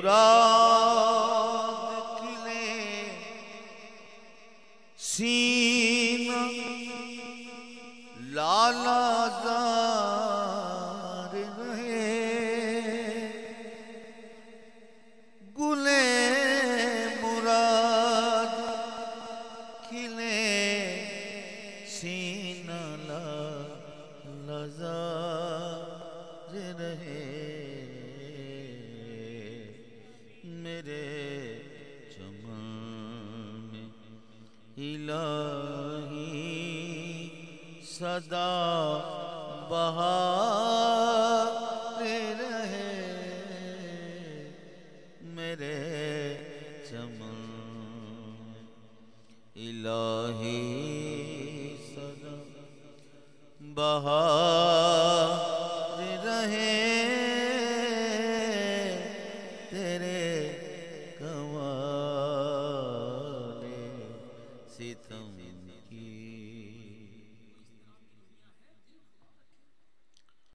مرادك ليه سينا لالا زار رہے گل مراد کھلے سینا لالا زار رہے الہی صدا بہار رہے میرے چمن الہی صدا بہار رہے تیرے قوال ستم کی